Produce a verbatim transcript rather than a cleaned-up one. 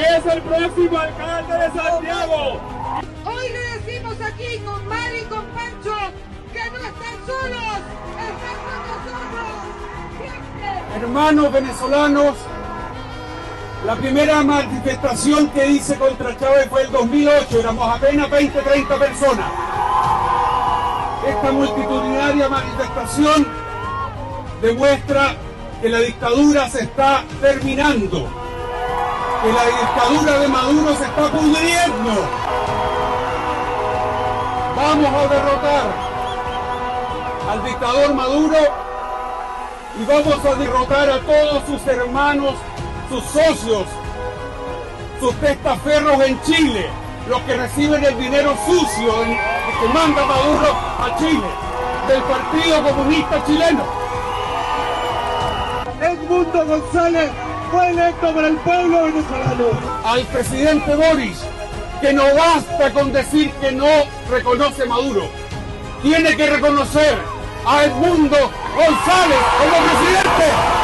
es el próximo alcalde de Santiago. Hoy le decimos aquí con Mari y con Pancho que no están solos, están con nosotros, siempre. Hermanos venezolanos, la primera manifestación que hice contra Chávez fue el dos mil ocho, éramos apenas veinte, treinta personas. Esta multitudinaria manifestación demuestra que la dictadura se está terminando, que la dictadura de Maduro se está pudriendo. Vamos a derrotar al dictador Maduro y vamos a derrotar a todos sus hermanos, sus socios, sus testaferros en Chile, los que reciben el dinero sucio que manda Maduro a Chile, del Partido Comunista Chileno. Edmundo González fue electo por el pueblo venezolano. Al presidente Boric, que no basta con decir que no reconoce Maduro, tiene que reconocer a Edmundo González como presidente.